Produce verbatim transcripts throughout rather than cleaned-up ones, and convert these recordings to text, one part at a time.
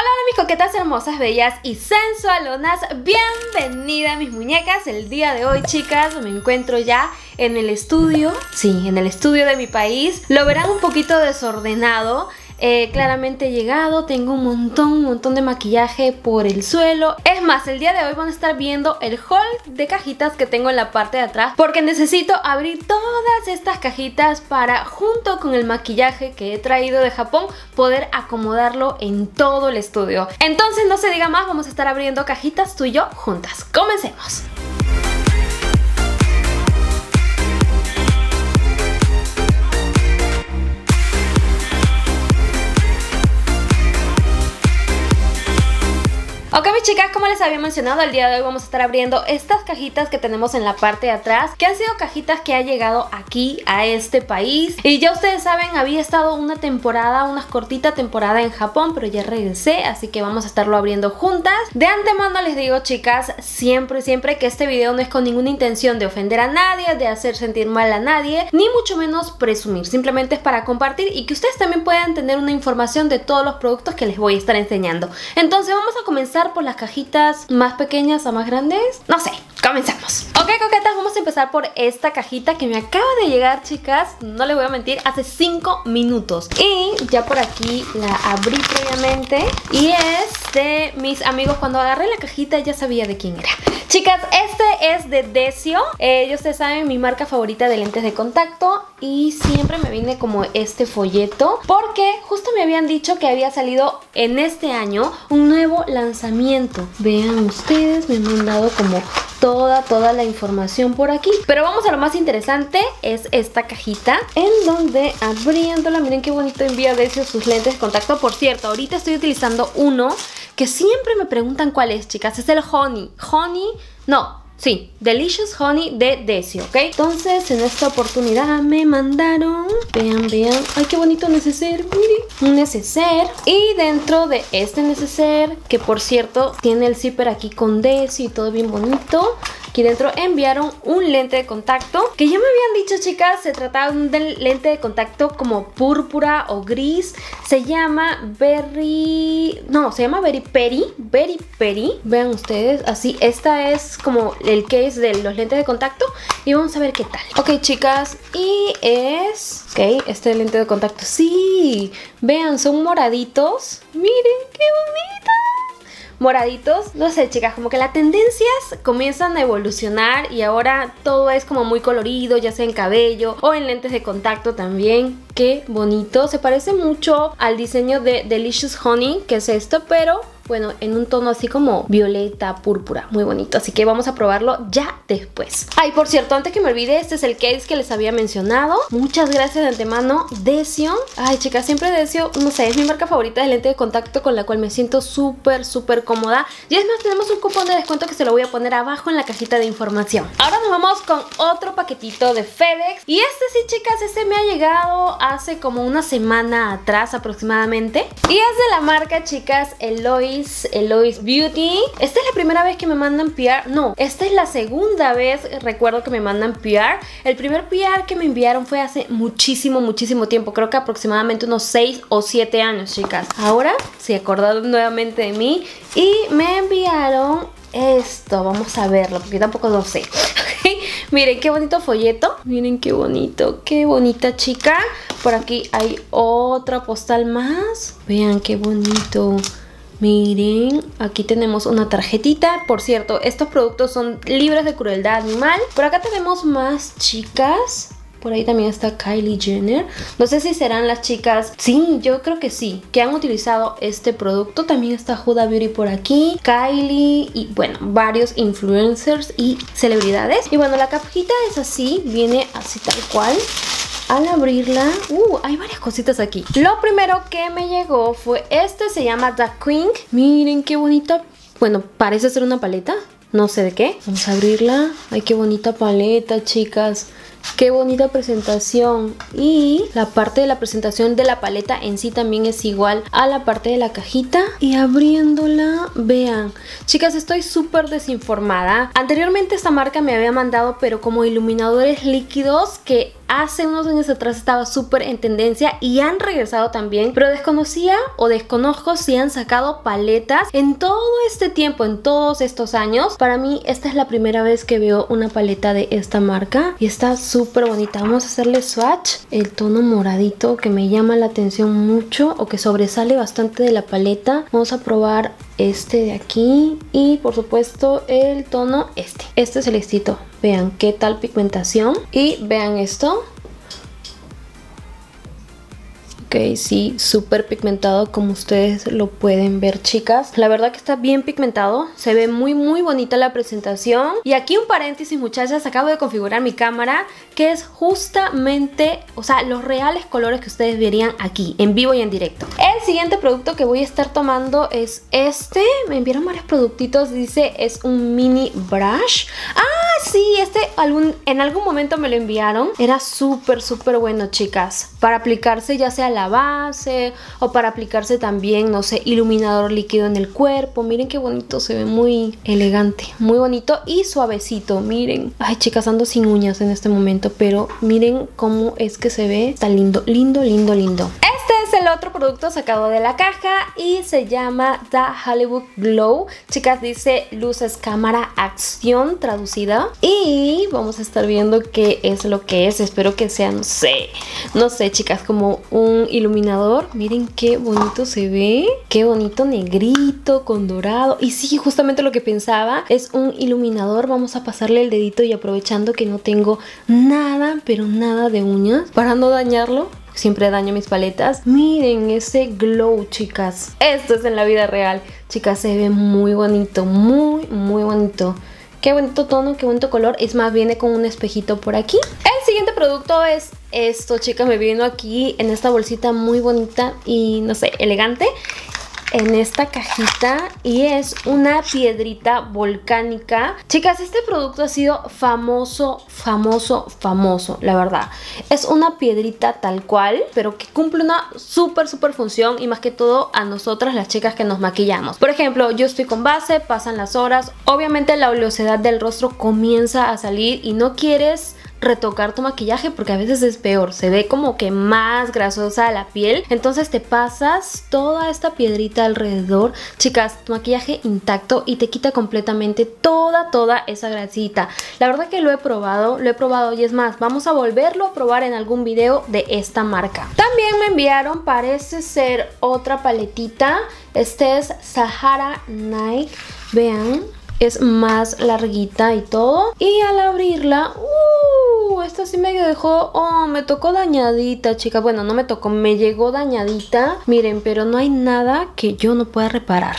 Hola, hola mis coquetas hermosas, bellas y sensualonas, bienvenidas mis muñecas. El día de hoy, chicas, me encuentro ya en el estudio, sí, en el estudio de mi país. Lo verán un poquito desordenado, eh, claramente he llegado, tengo un montón, un montón de maquillaje por el suelo. Es más, el día de hoy van a estar viendo el haul de cajitas que tengo en la parte de atrás, porque necesito abrir todas estas cajitas para, junto con el maquillaje que he traído de Japón, poder acomodarlo en todo el estudio. Entonces, no se diga más, vamos a estar abriendo cajitas tú y yo juntas. Comencemos. Ok mis chicas, como les había mencionado, el día de hoy vamos a estar abriendo estas cajitas que tenemos en la parte de atrás, que han sido cajitas que ha llegado aquí a este país. Y ya ustedes saben, había estado una temporada, una cortita temporada en Japón, pero ya regresé, así que vamos a estarlo abriendo juntas. De antemano les digo, chicas, siempre, siempre que este video no es con ninguna intención de ofender a nadie, de hacer sentir mal a nadie, ni mucho menos presumir. Simplemente es para compartir y que ustedes también puedan tener una información de todos los productos que les voy a estar enseñando. Entonces vamos a comenzar por las cajitas más pequeñas a más grandes, no sé, comenzamos. Ok coquetas, vamos a empezar por esta cajita que me acaba de llegar, chicas, no les voy a mentir, hace cinco minutos, y ya por aquí la abrí previamente y es de mis amigos. Cuando agarré la cajita ya sabía de quién era. Chicas, este es de Desio, eh, ustedes saben, mi marca favorita de lentes de contacto, y siempre me viene como este folleto porque justo me habían dicho que había salido en este año un nuevo lanzamiento. Vean ustedes, me han mandado como toda, toda la información por aquí. Pero vamos a lo más interesante, es esta cajita, en donde abriéndola, miren qué bonito envía Desio sus lentes de contacto. Por cierto, ahorita estoy utilizando uno que siempre me preguntan cuál es, chicas. Es el Honey, Honey, no, sí, Delicious Honey de Desio, ¿ok? Entonces, en esta oportunidad me mandaron, vean, vean, ay, qué bonito neceser, miren, un neceser. Y dentro de este neceser, que por cierto, tiene el zipper aquí con Desio y todo bien bonito, aquí dentro enviaron un lente de contacto, que ya me habían dicho, chicas, se trataba de un lente de contacto como púrpura o gris. Se llama Berry... No, se llama Berry Peri, Berry Peri. Vean ustedes, así, esta es como el case de los lentes de contacto y vamos a ver qué tal. Ok, chicas, y es... Ok, este lente de contacto, sí, vean, son moraditos. Miren, qué bonito. Moraditos, no sé, chicas, como que las tendencias comienzan a evolucionar y ahora todo es como muy colorido, ya sea en cabello o en lentes de contacto también. Qué bonito, se parece mucho al diseño de Delicious Honey, que es esto, pero bueno, en un tono así como violeta, púrpura, muy bonito. Así que vamos a probarlo ya después. Ay, por cierto, antes que me olvide, este es el case que les había mencionado. Muchas gracias de antemano, Desio. Ay, chicas, siempre Desio, no sé, es mi marca favorita de lente de contacto, con la cual me siento súper, súper cómoda. Y es más, tenemos un cupón de descuento que se lo voy a poner abajo en la cajita de información. Ahora nos vamos con otro paquetito de FedEx. Y este sí, chicas, este me ha llegado hace como una semana atrás aproximadamente. Y es de la marca, chicas, Eloise Eloise Beauty. Esta es la primera vez que me mandan P R. No, esta es la segunda vez, recuerdo, que me mandan P R. El primer P R que me enviaron fue hace muchísimo, muchísimo tiempo. Creo que aproximadamente unos seis o siete años, chicas. Ahora se acordaron nuevamente de mí y me enviaron esto. Vamos a verlo porque tampoco lo sé. Miren qué bonito folleto, miren qué bonito, qué bonita, chica. Por aquí hay otra postal más. Vean qué bonito. Miren, aquí tenemos una tarjetita. Por cierto, estos productos son libres de crueldad animal. Por acá tenemos más, chicas. Por ahí también está Kylie Jenner. No sé si serán las chicas, sí, yo creo que sí, que han utilizado este producto. También está Huda Beauty por aquí, Kylie y bueno, varios influencers y celebridades. Y bueno, la cajita es así, viene así tal cual. Al abrirla, uh, hay varias cositas aquí. Lo primero que me llegó fue este, se llama The Queen. Miren qué bonita, bueno, parece ser una paleta, no sé de qué. Vamos a abrirla, ay qué bonita paleta, chicas. Qué bonita presentación. Y la parte de la presentación de la paleta en sí también es igual a la parte de la cajita. Y abriéndola, vean, chicas, estoy súper desinformada. Anteriormente esta marca me había mandado, pero como iluminadores líquidos que hace unos años atrás estaba súper en tendencia y han regresado también, pero desconocía o desconozco si han sacado paletas en todo este tiempo, en todos estos años. Para mí esta es la primera vez que veo una paleta de esta marca y está súper bonita. Vamos a hacerle swatch, el tono moradito que me llama la atención mucho o que sobresale bastante de la paleta. Vamos a probar este de aquí y por supuesto el tono este. Este celestito. Vean qué tal pigmentación y vean esto. Ok, sí, súper pigmentado como ustedes lo pueden ver, chicas. La verdad que está bien pigmentado. Se ve muy, muy bonita la presentación. Y aquí un paréntesis, muchachas. Acabo de configurar mi cámara, que es justamente, o sea, los reales colores que ustedes verían aquí, en vivo y en directo. El siguiente producto que voy a estar tomando es este. Me enviaron varios productitos. Dice, es un mini brush. ¡Ah, sí! Este algún, en algún momento me lo enviaron. Era súper, súper bueno, chicas. Para aplicarse ya sea la la base o para aplicarse también, no sé, iluminador líquido en el cuerpo. Miren qué bonito, se ve muy elegante, muy bonito y suavecito. Miren, ay chicas, ando sin uñas en este momento, pero miren cómo es que se ve, está lindo, lindo, lindo, lindo. Este es el otro producto sacado de la caja y se llama The Hollywood Glow. Chicas, dice luces, cámara, acción traducida, y vamos a estar viendo qué es lo que es. Espero que sea, no sé, no sé chicas, como un iluminador. Miren qué bonito se ve, qué bonito negrito con dorado. Y sí, justamente lo que pensaba, es un iluminador. Vamos a pasarle el dedito y aprovechando que no tengo nada, pero nada de uñas, para no dañarlo. Siempre daño mis paletas. Miren ese glow, chicas. Esto es en la vida real. Chicas, se ve muy bonito, muy, muy bonito. Qué bonito tono, qué bonito color. Es más, viene con un espejito por aquí. El siguiente producto es esto, chicas. Me vino aquí en esta bolsita muy bonita y, no sé, elegante, en esta cajita, y es una piedrita volcánica. Chicas, este producto ha sido famoso, famoso, famoso, la verdad. Es una piedrita tal cual, pero que cumple una súper, súper función, y más que todo a nosotras las chicas que nos maquillamos. Por ejemplo, yo estoy con base, pasan las horas, obviamente la oleosidad del rostro comienza a salir y no quieres retocar tu maquillaje porque a veces es peor, se ve como que más grasosa la piel. Entonces te pasas toda esta piedrita alrededor, chicas, tu maquillaje intacto, y te quita completamente toda, toda esa grasita. La verdad que lo he probado, lo he probado y es más, vamos a volverlo a probar en algún video de esta marca. También me enviaron, parece ser, otra paletita. Este es Sahara Night. Vean, es más larguita y todo. Y al abrirla, uh, esta sí me dejó, oh, me tocó dañadita, chicas. Bueno, no me tocó, me llegó dañadita. Miren, pero no hay nada que yo no pueda reparar.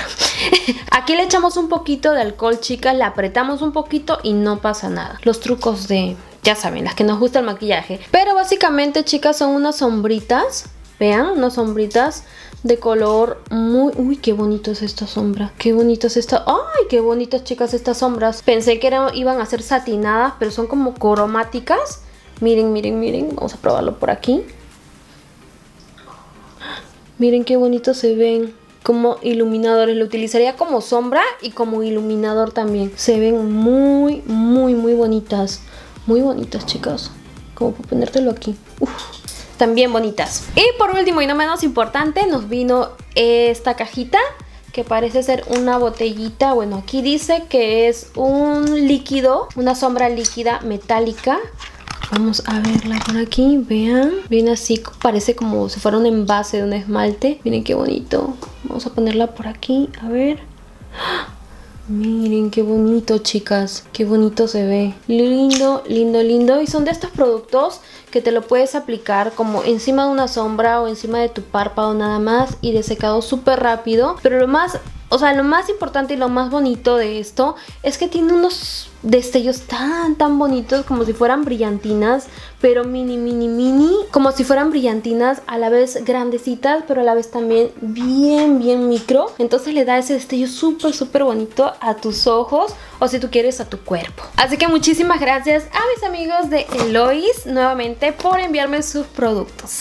Aquí le echamos un poquito de alcohol, chicas, la apretamos un poquito y no pasa nada. Los trucos de, ya saben, las que nos gusta el maquillaje. Pero básicamente, chicas, son unas sombritas. Vean, unas sombritas de color muy... Uy, qué bonito es esta sombra. Qué bonito es esta... Ay, qué bonitas, chicas, estas sombras. Pensé que eran, iban a ser satinadas, pero son como cromáticas. Miren, miren, miren. Vamos a probarlo por aquí. Miren qué bonito se ven. Como iluminadores, lo utilizaría como sombra y como iluminador también. Se ven muy, muy, muy bonitas. Muy bonitas, chicas. Como para ponértelo aquí. Uf. También bonitas. Y por último y no menos importante, nos vino esta cajita que parece ser una botellita. Bueno, aquí dice que es un líquido, una sombra líquida metálica. Vamos a verla por aquí. Vean, viene así, parece como si fuera un envase de un esmalte. Miren qué bonito. Vamos a ponerla por aquí, a ver. Miren qué bonito, chicas, qué bonito se ve, lindo, lindo, lindo. Y son de estos productos que te lo puedes aplicar como encima de una sombra o encima de tu párpado nada más, y de secado súper rápido. Pero lo más, o sea, lo más importante y lo más bonito de esto es que tiene unos destellos tan, tan bonitos, como si fueran brillantinas, pero mini, mini, mini, como si fueran brillantinas, a la vez grandecitas, pero a la vez también bien, bien micro. Entonces le da ese destello súper, súper bonito a tus ojos, o si tú quieres, a tu cuerpo. Así que muchísimas gracias a mis amigos de Eloise nuevamente por enviarme sus productos.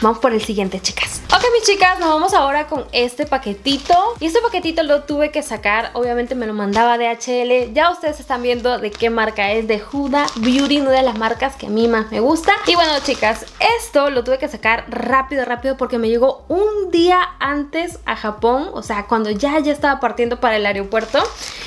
Vamos por el siguiente, chicas. Ok, mis chicas, nos vamos ahora con este paquetito. Y este paquetito lo tuve que sacar. Obviamente me lo mandaba D H L. Ya ustedes están viendo de qué marca es. De Huda Beauty, una de las marcas que a mí más me gusta. Y bueno, chicas, esto lo tuve que sacar rápido, rápido, porque me llegó un día antes a Japón. O sea, cuando ya, ya estaba partiendo para el aeropuerto.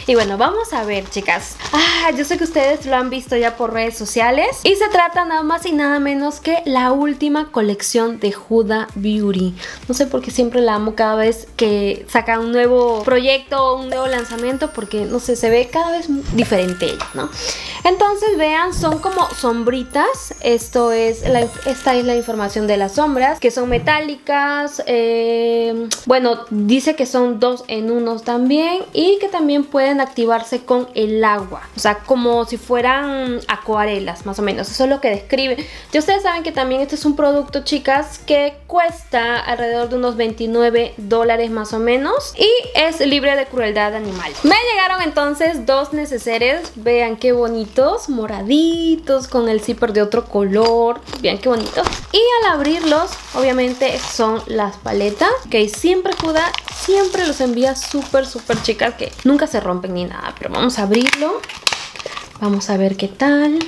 Y bueno, vamos a ver, chicas. Ah, yo sé que ustedes lo han visto ya por redes sociales. Y se trata nada más y nada menos que la última colección de Huda Beauty. No sé por qué siempre la amo cada vez que saca un nuevo proyecto, un nuevo lanzamiento, porque no sé, se ve cada vez diferente ella, ¿no? Entonces vean, son como sombritas. Esto es la, esta es la información de las sombras, que son metálicas. eh, Bueno, dice que son dos en unos también, y que también pueden activarse con el agua. O sea, como si fueran acuarelas, más o menos. Eso es lo que describe. Ya ustedes saben que también este es un producto, chicas, que cuesta alrededor de unos veintinueve dólares más o menos, y es libre de crueldad animal. Me llegaron entonces dos neceseres. Vean qué bonitos, moraditos, con el zipper de otro color. Vean qué bonitos. Y al abrirlos, obviamente son las paletas. Ok, siempre Huda, siempre los envía súper, súper, chicas, que nunca se rompen ni nada. Pero vamos a abrirlo. Vamos a ver qué tal.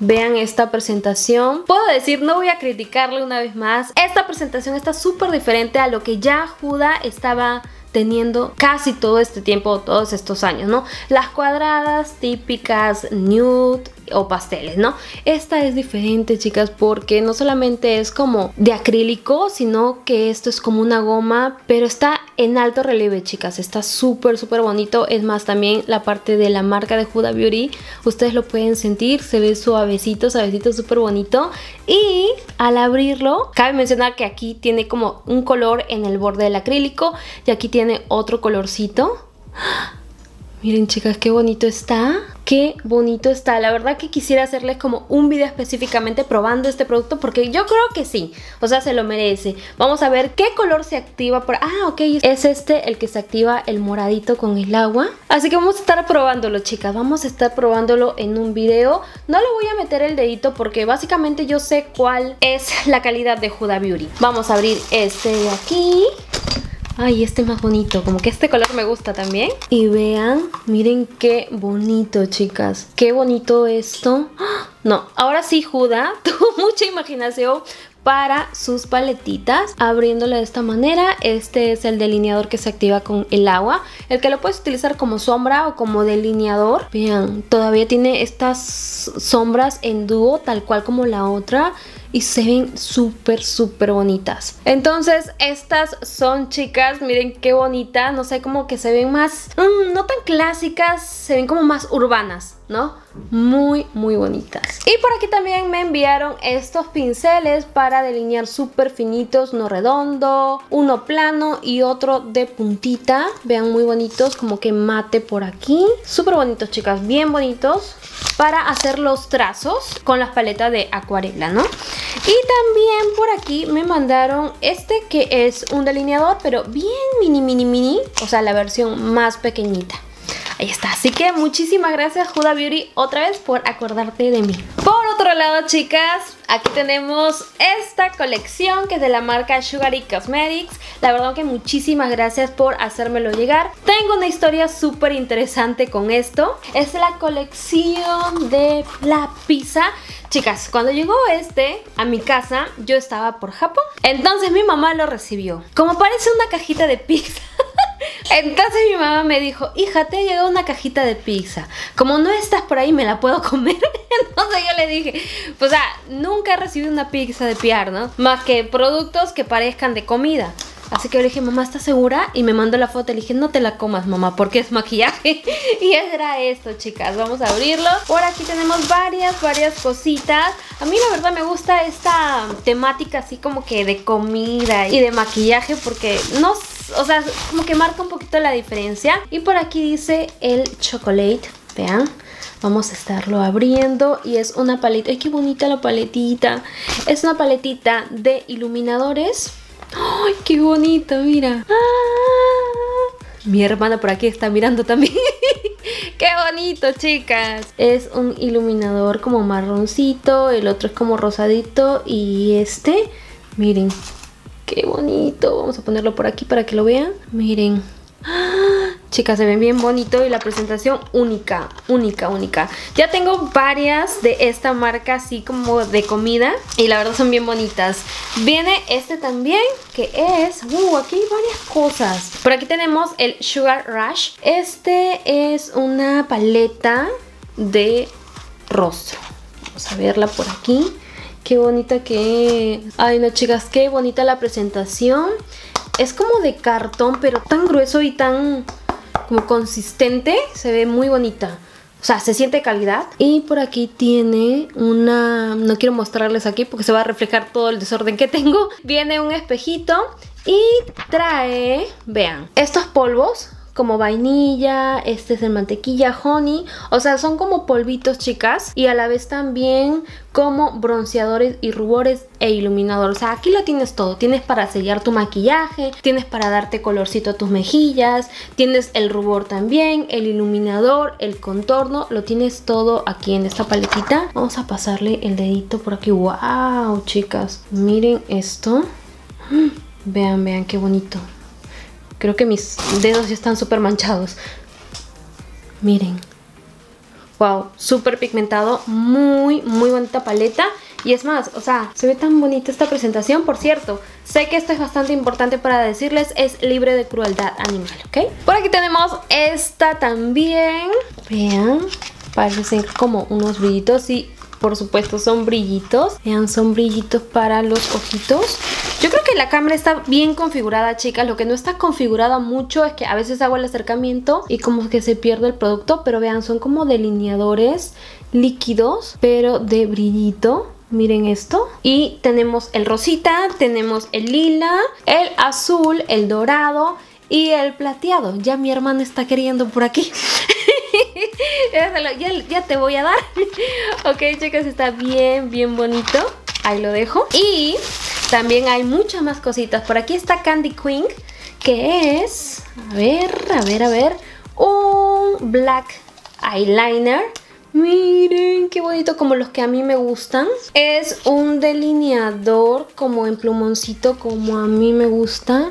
Vean esta presentación. Puedo decir, no voy a criticarle una vez más. Esta presentación está súper diferente a lo que ya Huda estaba teniendo casi todo este tiempo, todos estos años, ¿no? Las cuadradas típicas, nude o pasteles, ¿no? Esta es diferente, chicas, porque no solamente es como de acrílico, sino que esto es como una goma, pero está en alto relieve, chicas. Está súper, súper bonito. Es más, también la parte de la marca de Huda Beauty, ustedes lo pueden sentir. Se ve suavecito, suavecito, súper bonito. Y al abrirlo, cabe mencionar que aquí tiene como un color en el borde del acrílico, y aquí tiene otro colorcito. Miren, chicas, qué bonito está. Qué bonito está. La verdad que quisiera hacerles como un video específicamente probando este producto, porque yo creo que sí. O sea, se lo merece. Vamos a ver qué color se activa por... Ah, ok. Es este el que se activa, el moradito con el agua. Así que vamos a estar probándolo, chicas. Vamos a estar probándolo en un video. No le voy a meter el dedito porque básicamente yo sé cuál es la calidad de Huda Beauty. Vamos a abrir este de aquí. Ay, este es más bonito, como que este color me gusta también. Y vean, miren qué bonito, chicas. Qué bonito esto. ¡Ah! No, ahora sí Huda tuvo mucha imaginación para sus paletitas. Abriéndola de esta manera, este es el delineador que se activa con el agua, el que lo puedes utilizar como sombra o como delineador. Vean, todavía tiene estas sombras en dúo, tal cual como la otra, y se ven súper, súper bonitas. Entonces estas son, chicas, miren qué bonita. No sé, como que se ven más, mmm, no tan clásicas, se ven como más urbanas, ¿no? Muy, muy bonitas. Y por aquí también me enviaron estos pinceles para delinear súper finitos, uno redondo, uno plano y otro de puntita. Vean, muy bonitos, como que mate por aquí. Súper bonitos, chicas, bien bonitos para hacer los trazos con las paletas de acuarela, ¿no? Y también por aquí me mandaron este, que es un delineador, pero bien mini, mini, mini. O sea, la versión más pequeñita. Ahí está, así que muchísimas gracias Huda Beauty otra vez por acordarte de mí. Por otro lado, chicas, aquí tenemos esta colección que es de la marca Sugary Cosmetics. La verdad que muchísimas gracias por hacérmelo llegar. Tengo una historia súper interesante con esto. Es la colección de la pizza. Chicas, cuando llegó este a mi casa, yo estaba por Japón. Entonces mi mamá lo recibió. Como parece una cajita de pizza. Entonces mi mamá me dijo, hija, te ha llegado una cajita de pizza. Como no estás por ahí, me la puedo comer. Entonces yo le dije, pues, o sea, nunca he recibido una pizza de P R, ¿no? Más que productos que parezcan de comida. Así que yo le dije, mamá, ¿estás segura? Y me mandó la foto y le dije, no te la comas, mamá, porque es maquillaje. Y eso era esto, chicas. Vamos a abrirlo. Por aquí tenemos varias, varias cositas. A mí la verdad me gusta esta temática así como que de comida y de maquillaje, porque no sé, o sea, como que marca un poquito la diferencia. Y por aquí dice el chocolate. Vean, vamos a estarlo abriendo. Y es una paleta. ¡Ay, qué bonita la paletita! Es una paletita de iluminadores. ¡Ay, qué bonito! Mira. ¡Ah! Mi hermana por aquí está mirando también. ¡Qué bonito, chicas! Es un iluminador como marroncito. El otro es como rosadito. Y este... Miren, qué bonito. Vamos a ponerlo por aquí para que lo vean. Miren. ¡Ah! Chicas, se ven bien bonito y la presentación única, única, única. Ya tengo varias de esta marca así como de comida y la verdad son bien bonitas. Viene este también que es... ¡Uh! Aquí hay varias cosas. Por aquí tenemos el Sugar Rush. Este es una paleta de rostro. Vamos a verla por aquí. ¡Qué bonita que es! ¡Ay no, chicas! ¡Qué bonita la presentación! Es como de cartón, pero tan grueso y tan como consistente. Se ve muy bonita. O sea, se siente calidad. Y por aquí tiene una... No quiero mostrarles aquí porque se va a reflejar todo el desorden que tengo. Viene un espejito y trae... Vean, estos polvos como vainilla, este es el mantequilla, honey. O sea, son como polvitos, chicas. Y a la vez también... como bronceadores y rubores e iluminador. O sea, aquí lo tienes todo. Tienes para sellar tu maquillaje, tienes para darte colorcito a tus mejillas, tienes el rubor también, el iluminador, el contorno. Lo tienes todo aquí en esta paletita. Vamos a pasarle el dedito por aquí. ¡Wow, chicas! Miren esto. Vean, vean qué bonito. Creo que mis dedos ya están súper manchados. Miren. Wow, súper pigmentado, muy, muy bonita paleta. Y es más, o sea, se ve tan bonita esta presentación. Por cierto, sé que esto es bastante importante para decirles, es libre de crueldad animal, ¿ok? Por aquí tenemos esta también. Vean, parecen como unos brillitos y por supuesto son brillitos. Vean, son brillitos para los ojitos. Yo creo que la cámara está bien configurada, chicas. Lo que no está configurada mucho es que a veces hago el acercamiento y como que se pierde el producto. Pero vean, son como delineadores líquidos, pero de brillito. Miren esto. Y tenemos el rosita, tenemos el lila, el azul, el dorado y el plateado. Ya mi hermana está queriendo por aquí. ya, ya te voy a dar. Ok, chicas, está bien, bien bonito. Ahí lo dejo. Y... también hay muchas más cositas. Por aquí está Candy Queen, que es, a ver, a ver, a ver, un black eyeliner. Miren qué bonito, como los que a mí me gustan. Es un delineador como en plumoncito, como a mí me gusta.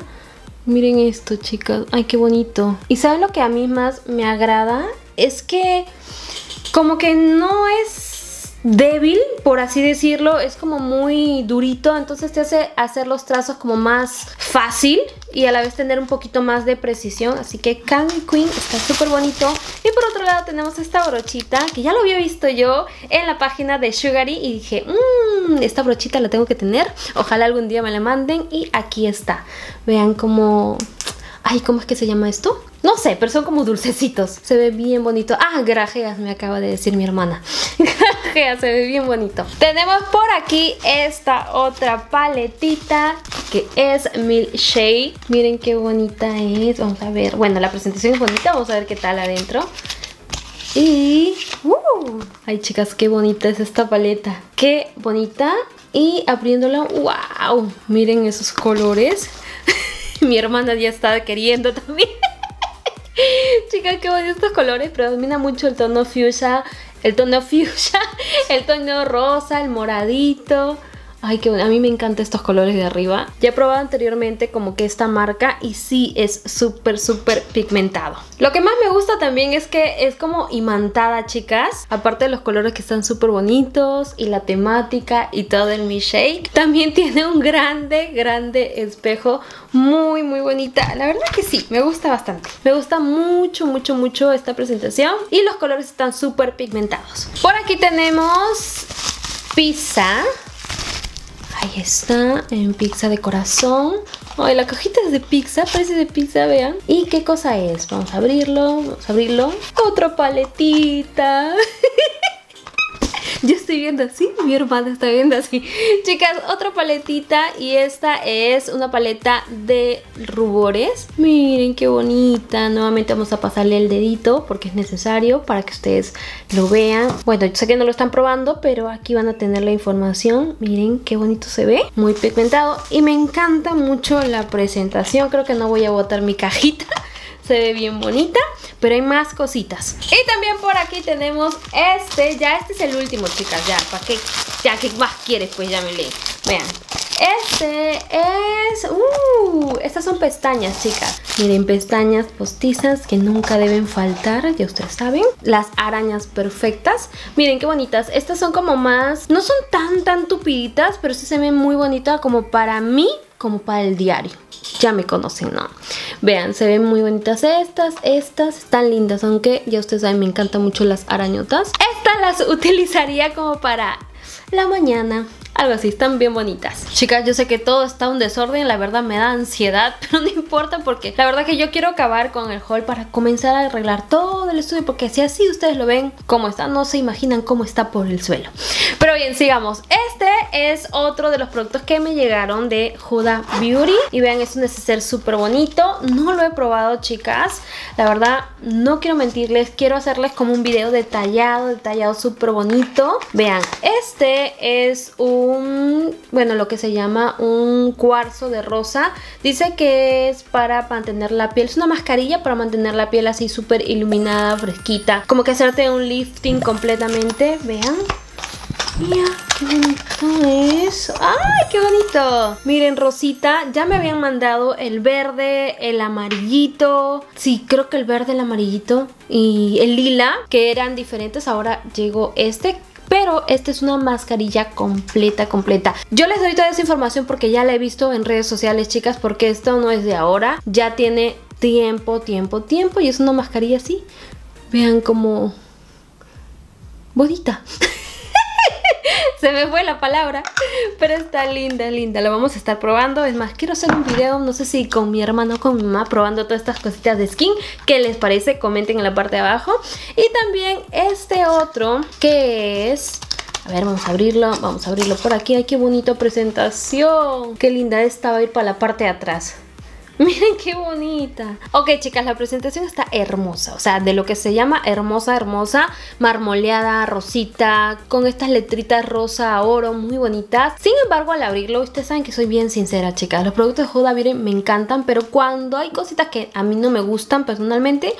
Miren esto, chicas. Ay, qué bonito. ¿Y saben lo que a mí más me agrada? Es que como que no es... débil, por así decirlo, es como muy durito, entonces te hace hacer los trazos como más fácil y a la vez tener un poquito más de precisión, así que Candy Queen está súper bonito. Y por otro lado tenemos esta brochita, que ya lo había visto yo en la página de Sugary y dije, mmm, esta brochita la tengo que tener, ojalá algún día me la manden, y aquí está. Vean como... ay, ¿cómo es que se llama esto? No sé, pero son como dulcecitos. Se ve bien bonito. Ah, grajeas, me acaba de decir mi hermana. Grajeas, se ve bien bonito. Tenemos por aquí esta otra paletita que es Milkshake. Miren qué bonita es. Vamos a ver. Bueno, la presentación es bonita. Vamos a ver qué tal adentro. Y... Uh, ay, chicas, qué bonita es esta paleta. Qué bonita. Y abriéndola... ¡Wow! Miren esos colores. Mi hermana ya está queriendo también. Chicas, qué bonitos estos colores. Predomina mucho el tono fucsia, el tono fucsia, el tono rosa, el moradito. Ay, que a mí me encantan estos colores de arriba. Ya he probado anteriormente como que esta marca y sí es súper, súper pigmentado. Lo que más me gusta también es que es como imantada, chicas. Aparte de los colores que están súper bonitos y la temática y todo el milkshake. También tiene un grande, grande espejo. Muy, muy bonita. La verdad que sí, me gusta bastante. Me gusta mucho, mucho, mucho esta presentación. Y los colores están súper pigmentados. Por aquí tenemos pizza. Ahí está, en pizza de corazón. Ay, la cajita es de pizza, parece de pizza, vean. ¿Y qué cosa es? Vamos a abrirlo, vamos a abrirlo. Otra paletita. Yo estoy viendo así, mi hermana está viendo así. Chicas, otra paletita y esta es una paleta de rubores. Miren qué bonita. Nuevamente vamos a pasarle el dedito porque es necesario para que ustedes lo vean. Bueno, yo sé que no lo están probando, pero aquí van a tener la información. Miren qué bonito se ve. Muy pigmentado y me encanta mucho la presentación. Creo que no voy a botar mi cajita. Se ve bien bonita, pero hay más cositas. Y también por aquí tenemos este. Ya este es el último, chicas. Ya, ¿para qué? Ya, ¿qué más quieres? Pues ya me leí. Vean, Este es... ¡Uh! Estas son pestañas, chicas. Miren, pestañas postizas que nunca deben faltar, ya ustedes saben. Las arañas perfectas. Miren qué bonitas. Estas son como más... No son tan, tan tupiditas, pero sí se ven muy bonitas como para mí, como para el diario. Ya me conocen, ¿no? Vean, se ven muy bonitas estas, estas están lindas, aunque ya ustedes saben, me encantan mucho las arañotas. Estas las utilizaría como para la mañana, algo así, están bien bonitas. Chicas, yo sé que todo está un desorden, la verdad me da ansiedad, pero no importa porque la verdad que yo quiero acabar con el haul para comenzar a arreglar todo el estudio, porque si así ustedes lo ven como está, no se imaginan cómo está por el suelo. Pero bien, sigamos. Este es otro de los productos que me llegaron de Huda Beauty. Y vean, es un neceser súper bonito. No lo he probado, chicas. La verdad, no quiero mentirles. Quiero hacerles como un video detallado, detallado súper bonito. Vean, este es un... Bueno, lo que se llama un cuarzo de rosa. Dice que es para mantener la piel. Es una mascarilla para mantener la piel así súper iluminada, fresquita. Como que hacerte un lifting completamente. Vean. Mira, qué bonito es. ¡Ay, qué bonito! Miren, rosita, ya me habían mandado el verde, el amarillito. Sí, creo que el verde, el amarillito y el lila, que eran diferentes. Ahora llegó este. Pero esta es una mascarilla completa, completa. Yo les doy toda esa información porque ya la he visto en redes sociales, chicas, porque esto no es de ahora. Ya tiene tiempo, tiempo, tiempo. Y es una mascarilla así. Vean como... bonita. Se me fue la palabra, pero está linda, linda. Lo vamos a estar probando. Es más, quiero hacer un video, no sé si con mi hermano o con mi mamá, probando todas estas cositas de skin. ¿Qué les parece? Comenten en la parte de abajo. Y también este otro que es... A ver, vamos a abrirlo, vamos a abrirlo por aquí. ¡Ay, qué bonita presentación! ¡Qué linda esta! Va a ir para la parte de atrás. Miren qué bonita. Ok, chicas, la presentación está hermosa. O sea, de lo que se llama hermosa, hermosa. Marmoleada, rosita, con estas letritas rosa, oro, muy bonitas. Sin embargo, al abrirlo, ustedes saben que soy bien sincera, chicas. Los productos de Huda Beauty me encantan, pero cuando hay cositas que a mí no me gustan personalmente,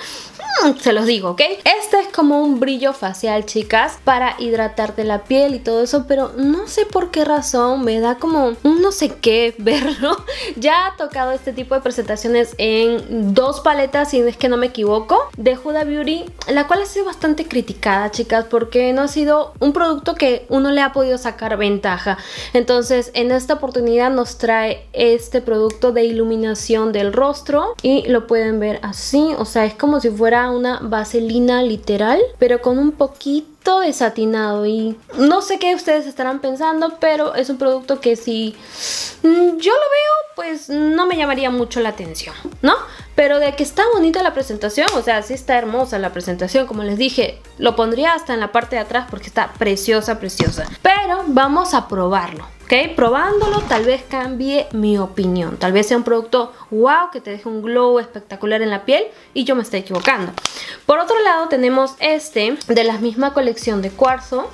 mmm, se los digo, ¿ok? Este es como un brillo facial, chicas, para hidratarte la piel y todo eso, pero no sé por qué razón me da como un no sé qué verlo. Ya ha tocado este tipo de presentaciones en dos paletas, si es que no me equivoco, de Huda Beauty, la cual ha sido bastante criticada, chicas, porque no ha sido un producto que uno le ha podido sacar ventaja. Entonces, en esta oportunidad nos trae este producto de iluminación del rostro y lo pueden ver así, o sea, es como si fuera una vaselina literal, pero con un poquito desatinado. Y no sé qué ustedes estarán pensando, pero es un producto que si yo lo veo, pues no me llamaría mucho la atención, ¿no? Pero de que está bonita la presentación, o sea, sí está hermosa la presentación, como les dije, lo pondría hasta en la parte de atrás porque está preciosa, preciosa. Pero vamos a probarlo, ¿ok? Probándolo tal vez cambie mi opinión, tal vez sea un producto wow, que te deje un glow espectacular en la piel y yo me estoy equivocando. Por otro lado tenemos este de la misma colección de cuarzo.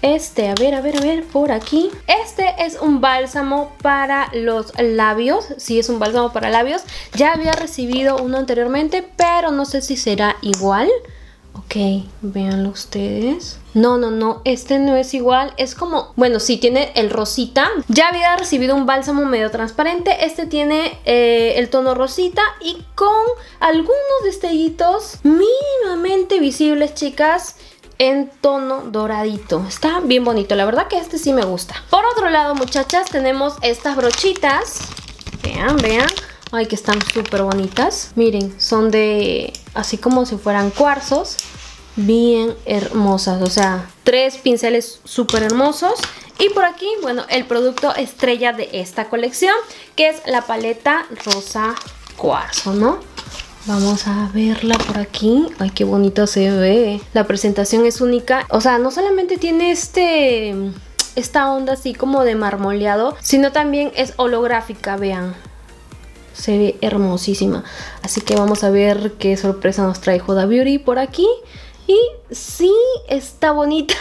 Este, a ver, a ver, a ver, por aquí. Este es un bálsamo para los labios. Sí, es un bálsamo para labios. Ya había recibido uno anteriormente, pero no sé si será igual. Ok, véanlo ustedes. No, no, no, este no es igual. Es como, bueno, sí, tiene el rosita. Ya había recibido un bálsamo medio transparente. Este tiene eh, el tono rosita y con algunos destellitos mínimamente visibles, chicas, en tono doradito. Está bien bonito, la verdad que este sí me gusta. Por otro lado, muchachas, tenemos estas brochitas. Vean, vean. Ay, que están súper bonitas. Miren, son de... así como si fueran cuarzos. Bien hermosas, o sea, tres pinceles súper hermosos. Y por aquí, bueno, el producto estrella de esta colección, que es la paleta rosa cuarzo, ¿no? Vamos a verla por aquí. Ay, qué bonito se ve. La presentación es única. O sea, no solamente tiene este... esta onda así como de marmoleado, sino también es holográfica, vean. Se ve hermosísima. Así que vamos a ver qué sorpresa nos trae Huda Beauty por aquí. Y sí, está bonita.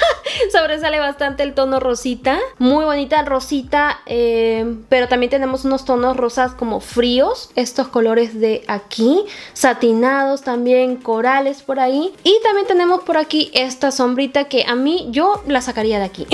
Sobresale bastante el tono rosita. Muy bonita, rosita. Eh, pero también tenemos unos tonos rosas como fríos. Estos colores de aquí. Satinados también, corales por ahí. Y también tenemos por aquí esta sombrita que a mí, yo la sacaría de aquí.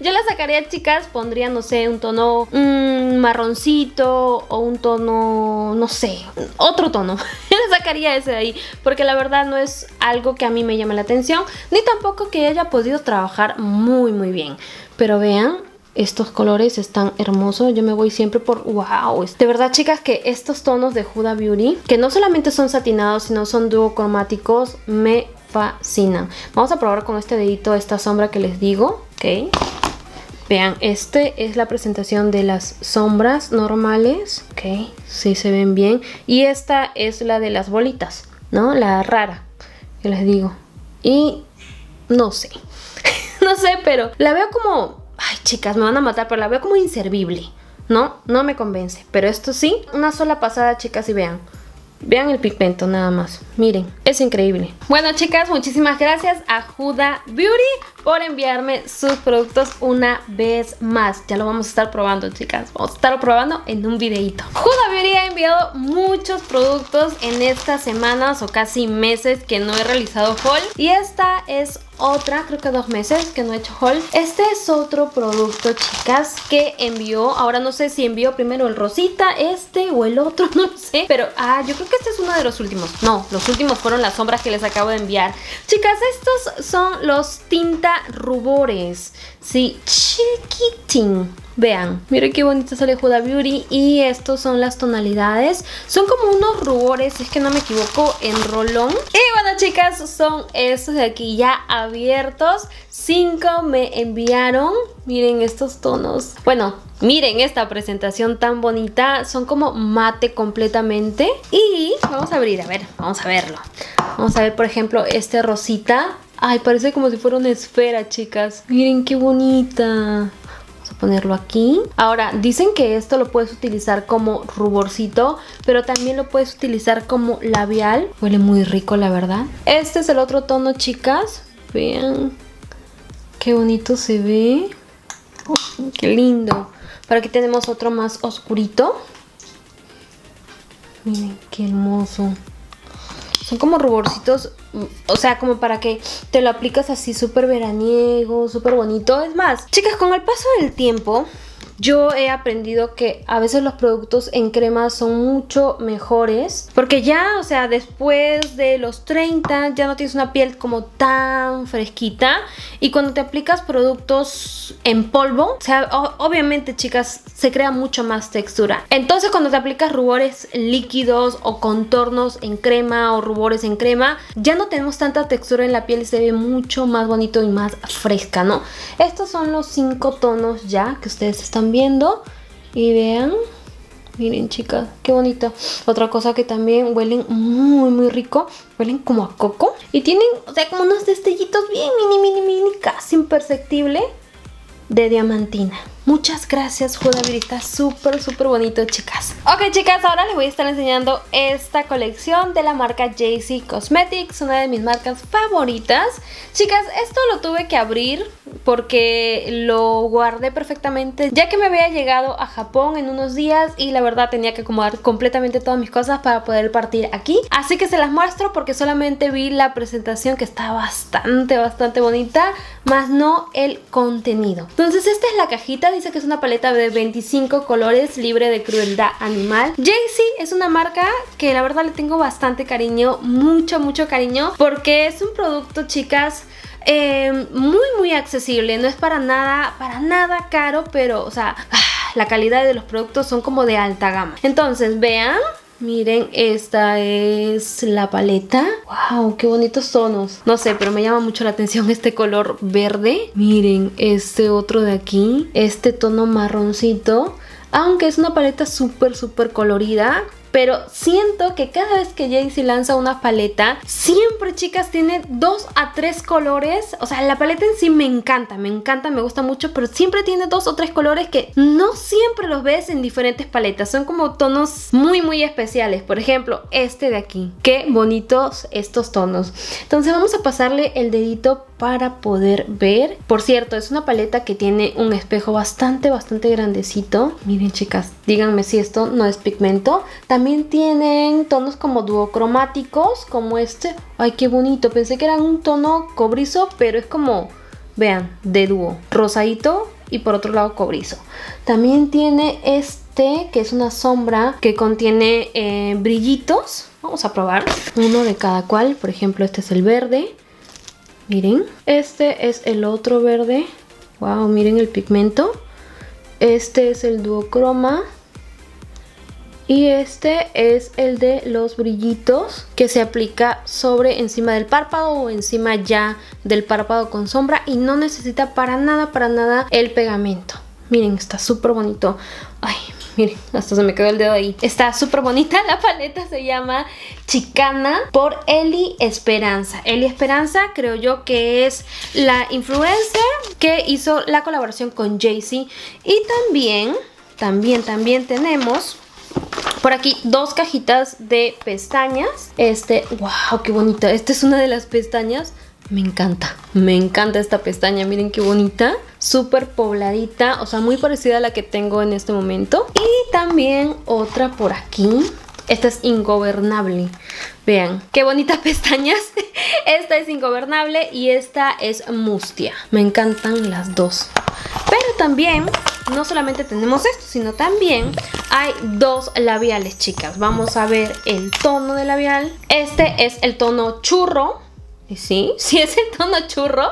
Yo la sacaría, chicas. Pondría, no sé, un tono mmm, marroncito o un tono, no sé, otro tono. La sacaría ese de ahí. Porque la verdad no es algo que a mí me llama la atención, ni tampoco que haya podido trabajar muy muy bien. Pero vean, estos colores están hermosos. Yo me voy siempre por wow. De verdad, chicas, que estos tonos de Huda Beauty, que no solamente son satinados, sino son duocromáticos, me fascinan. Vamos a probar con este dedito esta sombra que les digo. Ok, vean, este es la presentación de las sombras normales. Ok, sí se ven bien. Y esta es la de las bolitas, ¿no? La rara que les digo. Y no sé, no sé, pero la veo como, ay, chicas, me van a matar, pero la veo como inservible, ¿no? No me convence, pero esto sí, una sola pasada, chicas, y vean. Vean el pigmento nada más, miren, es increíble. Bueno, chicas, muchísimas gracias a Huda Beauty por enviarme sus productos una vez más. Ya lo vamos a estar probando, chicas, vamos a estarlo probando en un videito. Huda Beauty ha enviado muchos productos en estas semanas o casi meses que no he realizado haul. Y esta es otra, creo que dos meses que no he hecho haul. Este es otro producto, chicas, que envió. Ahora no sé si envió primero el rosita, este o el otro, no lo sé. Pero, ah, yo creo que este es uno de los últimos. No, los últimos fueron las sombras que les acabo de enviar. Chicas, estos son los tinta rubores. Sí, chiquitín. Vean, miren qué bonito sale Huda Beauty. Y estos son las tonalidades. Son como unos rubores, si es que no me equivoco, en rolón. Y bueno, chicas, son estos de aquí ya abiertos. Cinco me enviaron. Miren estos tonos. Bueno, miren esta presentación tan bonita. Son como mate completamente. Y vamos a abrir, a ver, vamos a verlo. Vamos a ver, por ejemplo, este rosita. Ay, parece como si fuera una esfera, chicas. Miren qué bonita. Ponerlo aquí. Ahora, dicen que esto lo puedes utilizar como ruborcito, pero también lo puedes utilizar como labial. Huele muy rico, la verdad. Este es el otro tono, chicas. Vean qué bonito se ve. Oh, qué lindo. Por aquí tenemos otro más oscurito. Miren qué hermoso. Son como ruborcitos, o sea, como para que te lo aplicas así súper veraniego, súper bonito. Es más, chicas, con el paso del tiempo, yo he aprendido que a veces los productos en crema son mucho mejores. Porque ya, o sea, después de los treinta, ya no tienes una piel como tan fresquita. Y cuando te aplicas productos en polvo, o sea, obviamente, chicas, se crea mucho más textura. Entonces, cuando te aplicas rubores líquidos o contornos en crema o rubores en crema, ya no tenemos tanta textura en la piel y se ve mucho más bonito y más fresca, ¿no? Estos son los cinco tonos ya que ustedes están viendo. Y vean, miren, chicas, qué bonita. Otra cosa que también huelen muy muy rico, huelen como a coco y tienen, o sea, como unos destellitos bien mini mini mini, casi imperceptible, de diamantina. Muchas gracias, Huda Beauty, está súper súper bonito, chicas. Ok, chicas, ahora les voy a estar enseñando esta colección de la marca Jay-Z Cosmetics, una de mis marcas favoritas. Chicas, esto lo tuve que abrir porque lo guardé perfectamente, ya que me había llegado a Japón en unos días y la verdad tenía que acomodar completamente todas mis cosas para poder partir aquí. Así que se las muestro porque solamente vi la presentación, que está bastante bastante bonita, más no el contenido. Entonces, esta es la cajita. Dice que es una paleta de veinticinco colores, libre de crueldad animal. Jay-Z es una marca que la verdad le tengo bastante cariño, mucho mucho cariño, porque es un producto, chicas, eh, muy muy accesible. No es para nada, para nada caro, pero, o sea, la calidad de los productos son como de alta gama. Entonces, vean, miren, esta es la paleta. ¡Wow! ¡Qué bonitos tonos! No sé, pero me llama mucho la atención este color verde. Miren, este otro de aquí. Este tono marroncito. Aunque es una paleta súper, súper colorida. pero siento que cada vez que Jay-Z lanza una paleta, siempre, chicas, tiene dos a tres colores. O sea, la paleta en sí me encanta, me encanta, me gusta mucho, pero siempre tiene dos o tres colores que no siempre los ves en diferentes paletas. Son como tonos muy, muy especiales. Por ejemplo, este de aquí. Qué bonitos estos tonos. Entonces vamos a pasarle el dedito para poder ver. Por cierto, es una paleta que tiene un espejo bastante, bastante grandecito. Miren, chicas, díganme si esto no es pigmento. También tienen tonos como duocromáticos, como este. Ay, qué bonito. Pensé que era un tono cobrizo, pero es como, vean, de dúo. Rosadito y por otro lado cobrizo. También tiene este, que es una sombra que contiene eh, brillitos. Vamos a probar uno de cada cual. Por ejemplo, este es el verde. Miren, este es el otro verde. Wow, miren el pigmento. Este es el duocroma. Y este es el de los brillitos, que se aplica sobre encima del párpado o encima ya del párpado con sombra. Y no necesita para nada, para nada el pegamento. Miren, está súper bonito. Ay, miren, hasta se me quedó el dedo ahí. Está súper bonita. La paleta se llama Chicana por Eli Esperanza. Eli Esperanza creo yo que es la influencer que hizo la colaboración con Jay-Z. Y también, también, también tenemos por aquí dos cajitas de pestañas. Este, wow, qué bonita. Esta es una de las pestañas. Me encanta, me encanta esta pestaña, miren qué bonita, súper pobladita, o sea, muy parecida a la que tengo en este momento. Y también otra por aquí, esta es Ingobernable, vean, qué bonitas pestañas. Esta es Ingobernable y esta es Mustia, me encantan las dos. Pero también, no solamente tenemos esto, sino también hay dos labiales, chicas. Vamos a ver el tono de labial. Este es el tono Churro. Y sí, sí es el tono Churro.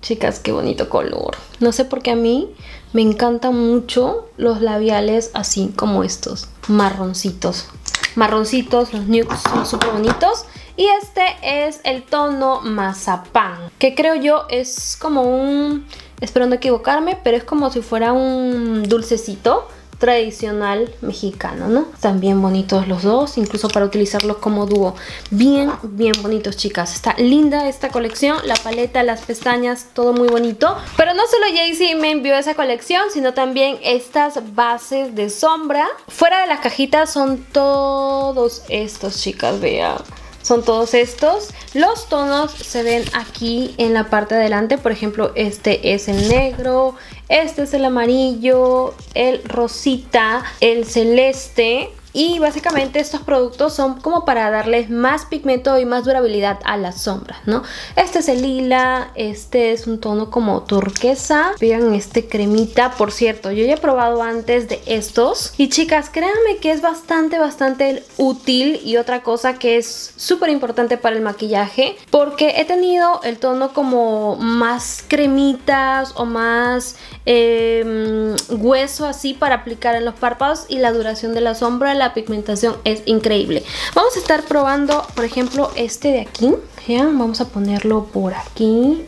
Chicas, qué bonito color. No sé por qué a mí me encantan mucho los labiales así como estos. Marroncitos. Marroncitos, los nudes son súper bonitos. Y este es el tono Mazapán, que creo yo es como un... espero no equivocarme, pero es como si fuera un dulcecito tradicional mexicano, ¿no? Están bien bonitos los dos, incluso para utilizarlos como dúo. Bien, bien bonitos, chicas. Está linda esta colección, la paleta, las pestañas, todo muy bonito. Pero no solo Jay-Z me envió esa colección, sino también estas bases de sombra. Fuera de las cajitas son todos estos, chicas, vean. Son todos estos. Los tonos se ven aquí en la parte de adelante. Por ejemplo, este es el negro, este es el amarillo, el rosita, el celeste. Y básicamente estos productos son como para darles más pigmento y más durabilidad a las sombras, ¿no? Este es el lila, este es un tono como turquesa. Vean este cremita. Por cierto, yo ya he probado antes de estos. Y chicas, créanme que es bastante, bastante útil. Y otra cosa que es súper importante para el maquillaje, porque he tenido el tono como más cremitas o más eh, hueso así para aplicar en los párpados. Y la duración de la sombra, la pigmentación es increíble. Vamos a estar probando, por ejemplo, este de aquí. Vean, vamos a ponerlo por aquí.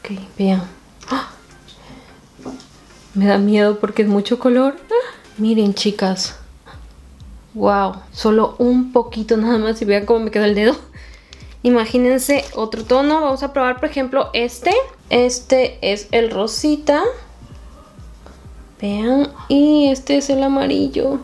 Ok, vean. ¡Ah! Me da miedo porque es mucho color. ¡Ah! Miren, chicas. Wow, solo un poquito nada más y vean cómo me queda el dedo. Imagínense otro tono. Vamos a probar, por ejemplo, este. Este es el rosita. Vean. Y este es el amarillo,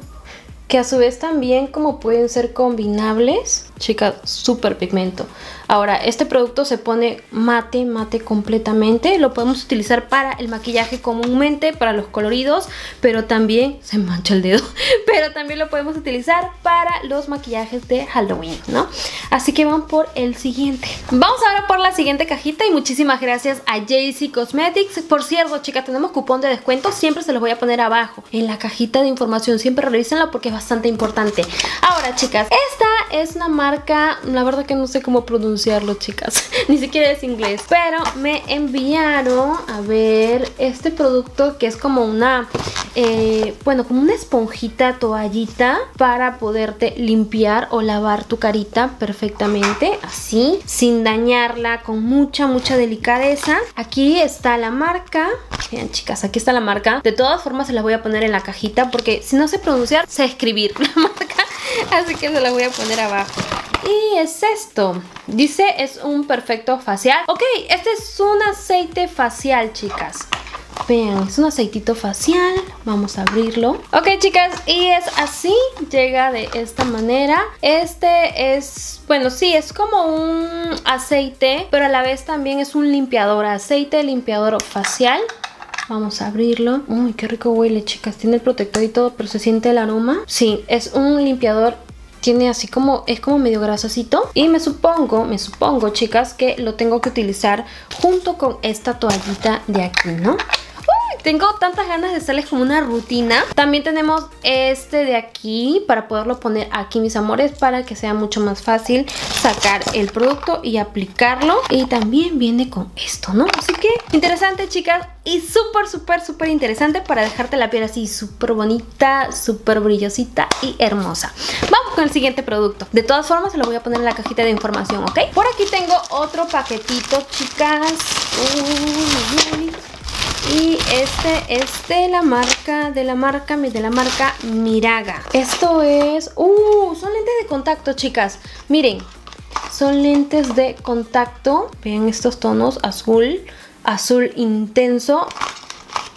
que a su vez también como pueden ser combinables. Chicas, súper pigmento. Ahora, este producto se pone mate, mate completamente. Lo podemos utilizar para el maquillaje comúnmente, para los coloridos, pero también, se mancha el dedo, pero también lo podemos utilizar para los maquillajes de Halloween, ¿no? Así que van por el siguiente. Vamos ahora por la siguiente cajita y muchísimas gracias a Jay-Z Cosmetics. Por cierto, chicas, tenemos cupón de descuento. Siempre se los voy a poner abajo en la cajita de información. Siempre revísenla porque es bastante importante. Ahora, chicas, esta es una marca, la verdad que no sé cómo pronunciarlo, chicas. Ni siquiera es inglés. Pero me enviaron, a ver, este producto que es como una, eh, bueno, como una esponjita, toallita, para poderte limpiar o lavar tu carita perfectamente, así, sin dañarla, con mucha, mucha delicadeza. Aquí está la marca. Vean, chicas, aquí está la marca. De todas formas se las voy a poner en la cajita porque si no sé pronunciar, sé escribir la marca. Así que se las voy a poner abajo. Y es esto. Dice, es un perfecto facial. Ok, este es un aceite facial, chicas. Vean, es un aceitito facial. Vamos a abrirlo. Ok, chicas, y es así. Llega de esta manera. Este es, bueno, sí, es como un aceite, pero a la vez también es un limpiador. Aceite limpiador facial. Vamos a abrirlo. Uy, qué rico huele, chicas. Tiene el protector y todo, pero ¿se siente el aroma? Sí, es un limpiador. Tiene así como, es como medio grasosito. Y me supongo, me supongo, chicas, que lo tengo que utilizar junto con esta toallita de aquí, ¿no? Tengo tantas ganas de hacerles como una rutina. También tenemos este de aquí para poderlo poner aquí, mis amores, para que sea mucho más fácil sacar el producto y aplicarlo. Y también viene con esto, ¿no? Así que interesante, chicas. Y súper, súper, súper interesante para dejarte la piel así súper bonita, súper brillosita y hermosa. Vamos con el siguiente producto. De todas formas, se lo voy a poner en la cajita de información, ¿ok? Por aquí tengo otro paquetito, chicas. Uy, uy. Y este es de la marca, de la marca, de la marca Miraga. Esto es... ¡Uh! Son lentes de contacto, chicas. Miren, son lentes de contacto. Vean estos tonos, azul, azul intenso.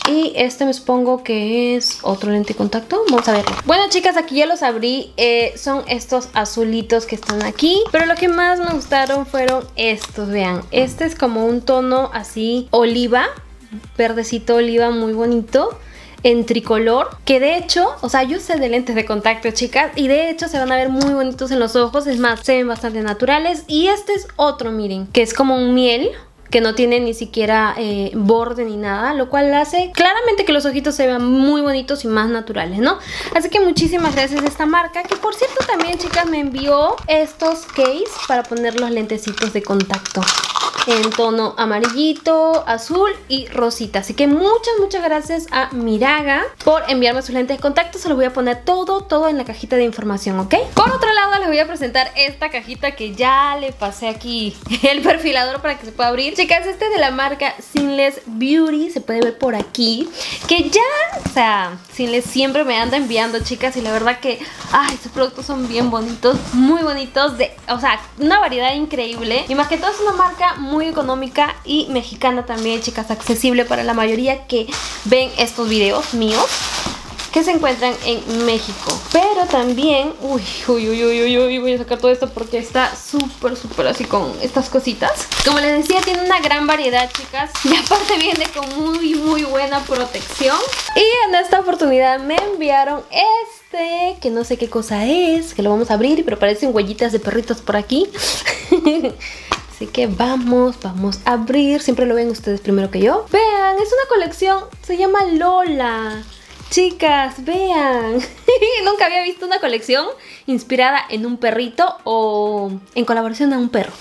Y este me supongo que es otro lente de contacto. Vamos a verlo. Bueno, chicas, aquí ya los abrí. Eh, son estos azulitos que están aquí. Pero lo que más me gustaron fueron estos, vean. Este es como un tono así oliva. Verdecito oliva muy bonito en tricolor, que de hecho, o sea, yo sé de lentes de contacto, chicas, y de hecho se van a ver muy bonitos en los ojos. Es más, se ven bastante naturales. Y este es otro, miren, que es como un miel, que no tiene ni siquiera eh, borde ni nada, lo cual hace claramente que los ojitos se vean muy bonitos y más naturales, ¿no? Así que muchísimas gracias a esta marca, que por cierto también, chicas, me envió estos case para poner los lentecitos de contacto en tono amarillito, azul y rosita. Así que muchas, muchas gracias a Miraga por enviarme sus lentes de contacto. Se los voy a poner todo, todo en la cajita de información, ¿ok? Por otro lado, les voy a presentar esta cajita que ya le pasé aquí el perfilador para que se pueda abrir. Chicas, este es de la marca Sinless Beauty. Se puede ver por aquí. Que ya, o sea, Sinless siempre me anda enviando, chicas. Y la verdad que, ay, sus productos son bien bonitos. Muy bonitos. De, o sea, una variedad increíble. Y más que todo es una marca muy... muy económica y mexicana también, chicas, accesible para la mayoría que ven estos videos míos, que se encuentran en México. Pero también, uy, uy, uy, uy, uy, voy a sacar todo esto porque está súper, súper así con estas cositas. Como les decía, tiene una gran variedad, chicas. Y aparte viene con muy, muy buena protección. Y en esta oportunidad me enviaron este, que no sé qué cosa es, que lo vamos a abrir, pero parecen huellitas de perritos por aquí. Así que vamos, vamos a abrir. Siempre lo ven ustedes primero que yo. Vean, es una colección, se llama Lola. Chicas, vean. Nunca había visto una colección inspirada en un perrito o en colaboración a un perro.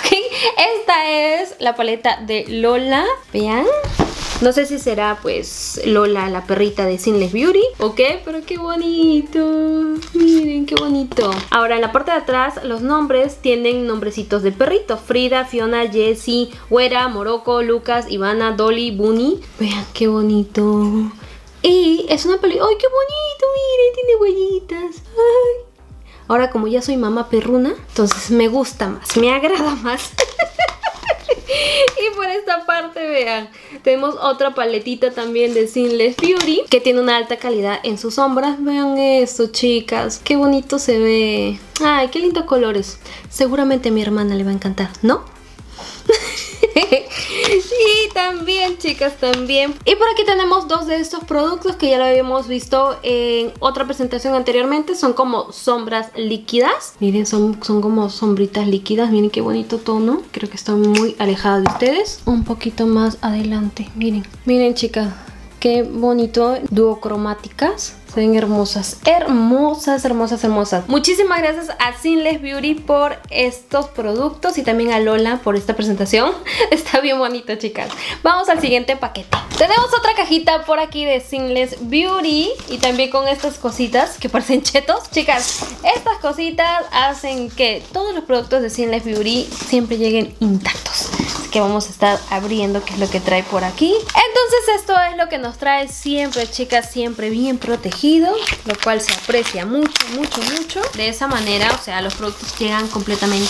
¿Okay? Esta es la paleta de Lola. Vean. No sé si será, pues, Lola, la perrita de Sinless Beauty, ¿ok? Pero qué bonito, miren qué bonito. Ahora, en la parte de atrás, los nombres tienen nombrecitos de perrito. Frida, Fiona, Jessie, Güera, Morocco, Lucas, Ivana, Dolly, Bunny. Vean qué bonito. Y es una peli... ¡Ay, qué bonito! Miren, tiene huellitas. ¡Ay! Ahora, como ya soy mamá perruna, entonces me gusta más, me agrada más. Y por esta parte, vean, tenemos otra paletita también de Sinless Beauty, que tiene una alta calidad en sus sombras. Vean esto, chicas, qué bonito se ve. Ay, qué lindos colores. Seguramente a mi hermana le va a encantar, ¿no? Y también, chicas, también. Y por aquí tenemos dos de estos productos que ya lo habíamos visto en otra presentación anteriormente. Son como sombras líquidas. Miren, son, son como sombritas líquidas. Miren qué bonito tono. Creo que están muy alejadas de ustedes. Un poquito más adelante. Miren, miren, chicas, qué bonito. Duocromáticas. Se ven hermosas, hermosas, hermosas, hermosas. Muchísimas gracias a Sinless Beauty por estos productos y también a Lola por esta presentación. Está bien bonito, chicas. Vamos al siguiente paquete. Tenemos otra cajita por aquí de Sinless Beauty y también con estas cositas que parecen chetos. Chicas, estas cositas hacen que todos los productos de Sinless Beauty siempre lleguen intactos. que vamos a estar abriendo qué es lo que trae por aquí. Entonces esto es lo que nos trae siempre, chicas, siempre bien protegido, lo cual se aprecia mucho, mucho, mucho. De esa manera, o sea, los productos llegan completamente,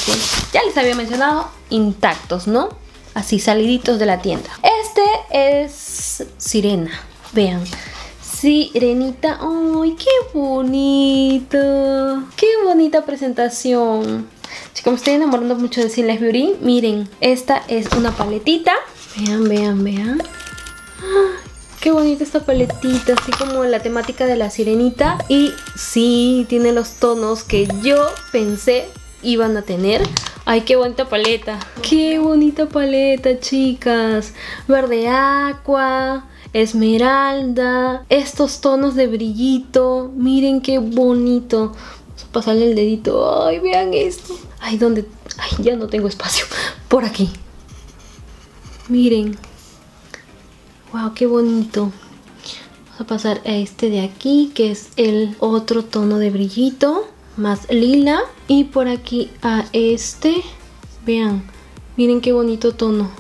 ya les había mencionado, intactos, ¿no? Así, saliditos de la tienda. Este es Sirena, vean. Sirenita, ¡ay, qué bonito! ¡Qué bonita presentación! Chicos, me estoy enamorando mucho de Sinless Beauty. Miren, esta es una paletita. Vean, vean, vean. ¡Ah! ¡Qué bonita esta paletita! Así como la temática de la sirenita. Y sí, tiene los tonos que yo pensé iban a tener. ¡Ay, qué bonita paleta! ¡Qué bonita paleta, chicas! Verde agua, esmeralda, estos tonos de brillito, miren qué bonito. Vamos a pasarle el dedito. Ay, vean esto. Ay, ¿dónde? Ay, ya no tengo espacio. Por aquí. Miren. Wow, qué bonito. Vamos a pasar a este de aquí, que es el otro tono de brillito, más lila. Y por aquí a este. Vean, miren qué bonito tono.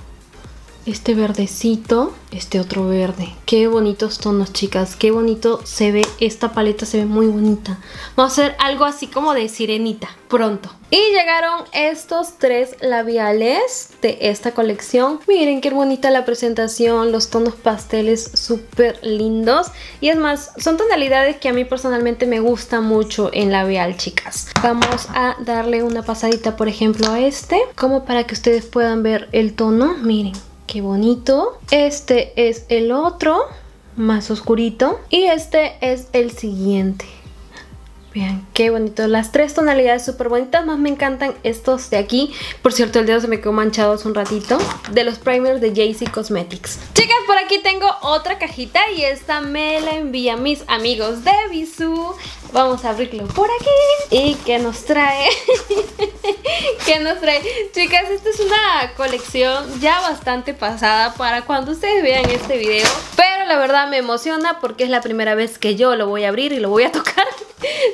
Este verdecito, este otro verde. Qué bonitos tonos, chicas. Qué bonito se ve. Esta paleta se ve muy bonita. Vamos a hacer algo así como de sirenita pronto. Y llegaron estos tres labiales de esta colección. Miren qué bonita la presentación. Los tonos pasteles súper lindos. Y es más, son tonalidades que a mí personalmente me gusta mucho en labial, chicas. Vamos a darle una pasadita, por ejemplo, a este. Como para que ustedes puedan ver el tono. Miren. Qué bonito. Este es el otro, más oscurito. Y este es el siguiente. Vean, qué bonito. Las tres tonalidades súper bonitas. Más me encantan estos de aquí. Por cierto, el dedo se me quedó manchado hace un ratito. De los primers de Jay-Z Cosmetics. Chicas, por aquí tengo otra cajita. Y esta me la envían mis amigos de Bisú. Vamos a abrirlo por aquí. ¿Y qué nos trae? ¿Qué nos trae? Chicas, esta es una colección ya bastante pasada para cuando ustedes vean este video. Pero la verdad me emociona porque es la primera vez que yo lo voy a abrir y lo voy a tocar.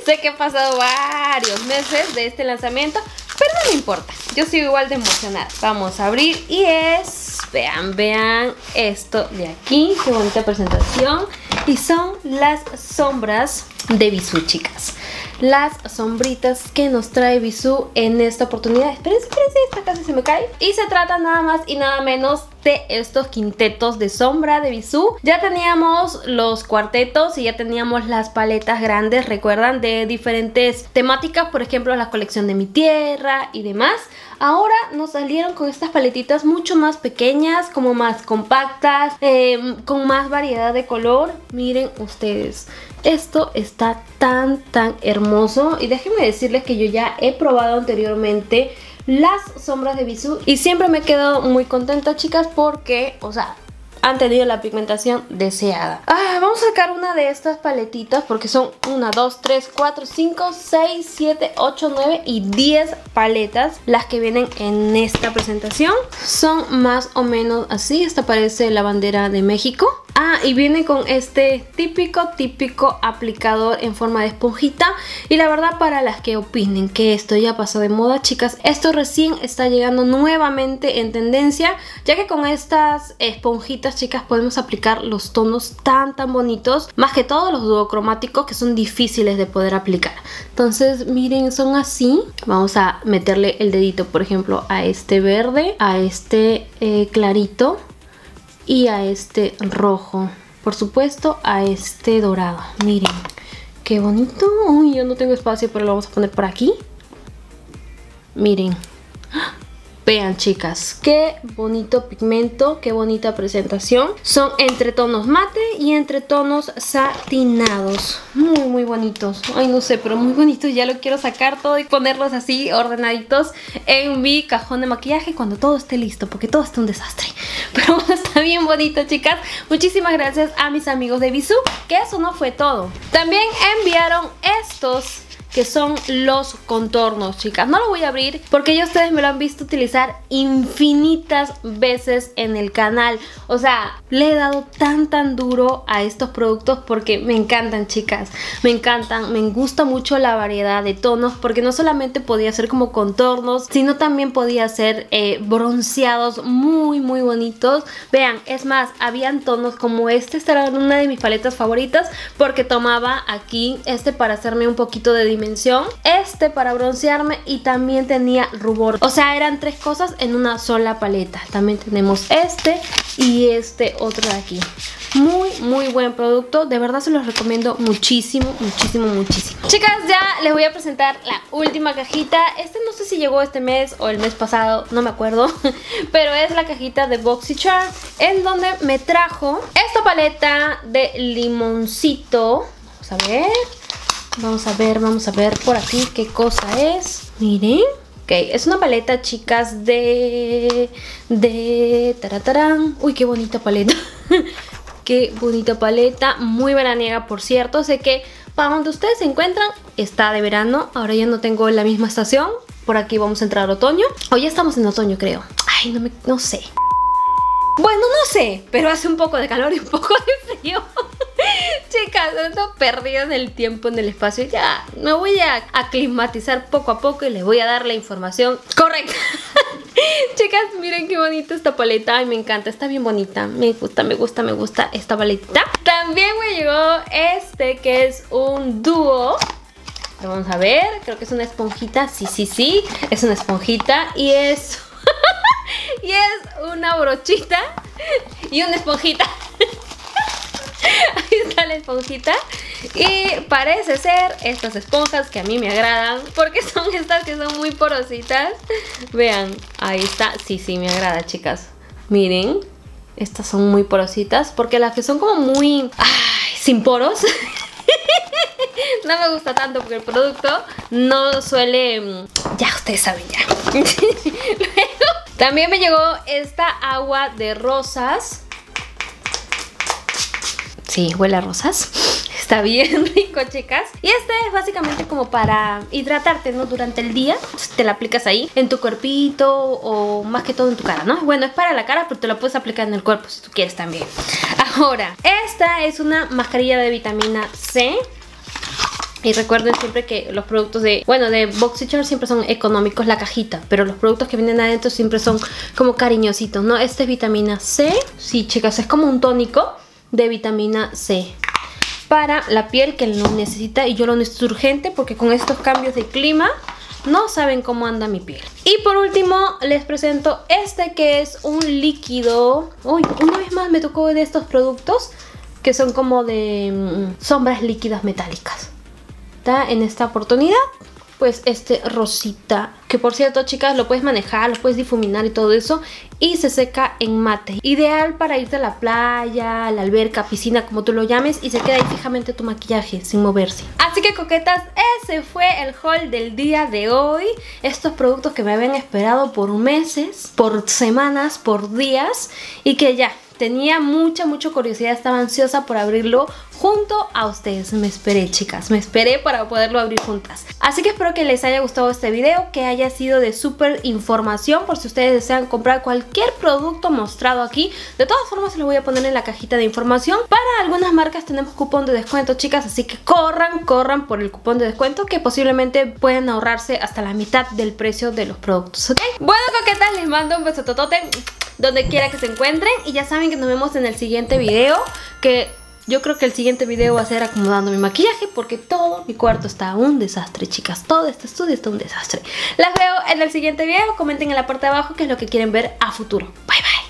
Sé que han pasado varios meses de este lanzamiento, pero no me importa. Yo sigo igual de emocionada. Vamos a abrir y es... Vean, vean esto de aquí. Qué bonita presentación. Y son las sombras de Bisú, chicas. Las sombritas que nos trae Bisú en esta oportunidad. Espérense, espérense, esta casi se me cae. Y se trata nada más y nada menos de estos quintetos de sombra de Bisú. Ya teníamos los cuartetos y ya teníamos las paletas grandes, recuerdan, de diferentes temáticas, por ejemplo, la colección de mi tierra y demás. Ahora nos salieron con estas paletitas mucho más pequeñas, como más compactas, eh, con más variedad de color. Miren ustedes, esto está tan tan hermoso. Y déjenme decirles que yo ya he probado anteriormente las sombras de Bisú y siempre me quedo muy contenta, chicas, porque, o sea, han tenido la pigmentación deseada. Ah, vamos a sacar una de estas paletitas porque son una, dos, tres, cuatro, cinco, seis, siete, ocho, nueve y diez paletas las que vienen en esta presentación. Son más o menos así. Esta parece la bandera de México. Ah, y viene con este típico, típico aplicador en forma de esponjita. Y la verdad, para las que opinen que esto ya pasó de moda, chicas, esto recién está llegando nuevamente en tendencia, ya que con estas esponjitas, chicas, podemos aplicar los tonos tan, tan bonitos. Más que todos los duocromáticos, que son difíciles de poder aplicar. Entonces, miren, son así. Vamos a meterle el dedito, por ejemplo, a este verde, a este eh, clarito. Y a este rojo. Por supuesto, a este dorado. Miren, qué bonito. Uy, yo no tengo espacio, pero lo vamos a poner por aquí. Miren. Vean, chicas, qué bonito pigmento, qué bonita presentación. Son entre tonos mate y entre tonos satinados. Muy, muy bonitos. Ay, no sé, pero muy bonitos. Ya lo quiero sacar todo y ponerlos así, ordenaditos, en mi cajón de maquillaje cuando todo esté listo, porque todo está un desastre. Pero bueno, está bien bonito, chicas. Muchísimas gracias a mis amigos de Bisú, que eso no fue todo. También enviaron estos que son los contornos, chicas. No lo voy a abrir porque ya ustedes me lo han visto utilizar infinitas veces en el canal. O sea, le he dado tan tan duro a estos productos porque me encantan, chicas. Me encantan, me gusta mucho la variedad de tonos porque no solamente podía hacer como contornos, sino también podía hacer eh, bronceados muy muy bonitos. Vean, es más, habían tonos como este. Esta era una de mis paletas favoritas porque tomaba aquí este para hacerme un poquito de dimensión, este para broncearme y también tenía rubor. O sea, eran tres cosas en una sola paleta. También tenemos este y este otro de aquí. Muy, muy buen producto. De verdad se los recomiendo muchísimo, muchísimo, muchísimo. Chicas, ya les voy a presentar la última cajita. Este no sé si llegó este mes o el mes pasado, no me acuerdo. Pero es la cajita de Boxycharm, en donde me trajo esta paleta de limoncito. Vamos a ver, vamos a ver, vamos a ver por aquí qué cosa es. Miren. Ok, es una paleta, chicas, de... De... Taratarán. Uy, qué bonita paleta. Qué bonita paleta, muy veraniega, por cierto. Sé que para donde ustedes se encuentran está de verano. Ahora ya no tengo la misma estación. Por aquí vamos a entrar a otoño. O ya estamos en otoño, creo. Ay, no me... no sé. Bueno, no sé, pero hace un poco de calor y un poco de frío. Chicas, ando perdida en el tiempo, en el espacio. Ya me voy a aclimatizar poco a poco y les voy a dar la información correcta. Chicas, miren qué bonita esta paleta. Ay, me encanta, está bien bonita. Me gusta, me gusta, me gusta esta paletita. También me llegó este que es un dúo. Lo vamos a ver, creo que es una esponjita. Sí, sí, sí, es una esponjita. Y es... y es una brochita y una esponjita. Ahí está la esponjita. Y parece ser estas esponjas que a mí me agradan, porque son estas que son muy porositas. Vean, ahí está. Sí, sí, me agrada, chicas. Miren, estas son muy porositas, porque las que son como muy... ay, sin poros no me gusta tanto, porque el producto no suele... ya ustedes saben ya. Luego, también me llegó esta agua de rosas. Sí, huele a rosas. Está bien rico, chicas. Y este es básicamente como para hidratarte, ¿no? Durante el día. Te la aplicas ahí en tu cuerpito o más que todo en tu cara, ¿no? Bueno, es para la cara, pero te la puedes aplicar en el cuerpo si tú quieres también. Ahora, esta es una mascarilla de vitamina ce. Y recuerden siempre que los productos de... bueno, de Boxycharm siempre son económicos la cajita, pero los productos que vienen adentro siempre son como cariñositos, ¿no? Este es vitamina ce. Sí, chicas, es como un tónico de vitamina ce para la piel que lo necesita, y yo lo necesito urgente porque con estos cambios de clima no saben cómo anda mi piel. Y por último les presento este que es un líquido. Uy, una vez más me tocó de estos productos que son como de mm, sombras líquidas metálicas. Está en esta oportunidad pues este rosita, que por cierto, chicas, lo puedes manejar, lo puedes difuminar y todo eso, y se seca en mate. Ideal para irte a la playa, a la alberca, piscina, como tú lo llames, y se queda ahí fijamente tu maquillaje sin moverse. Así que, coquetas, ese fue el haul del día de hoy. Estos productos que me habían esperado por meses, por semanas, por días, y que ya tenía mucha, mucha curiosidad, estaba ansiosa por abrirlo junto a ustedes. Me esperé, chicas, me esperé para poderlo abrir juntas. Así que espero que les haya gustado este video, que haya sido de súper información por si ustedes desean comprar cualquier producto mostrado aquí. De todas formas, se lo voy a poner en la cajita de información. Para algunas marcas tenemos cupón de descuento, chicas, así que corran, corran por el cupón de descuento, que posiblemente pueden ahorrarse hasta la mitad del precio de los productos, ¿ok? Bueno, coquetas, les mando un beso totote donde quiera que se encuentren, y ya saben que nos vemos en el siguiente video, que yo creo que el siguiente video va a ser acomodando mi maquillaje, porque todo mi cuarto está un desastre, chicas. Todo este estudio está un desastre. Las veo en el siguiente video. Comenten en la parte de abajo qué es lo que quieren ver a futuro. Bye, bye.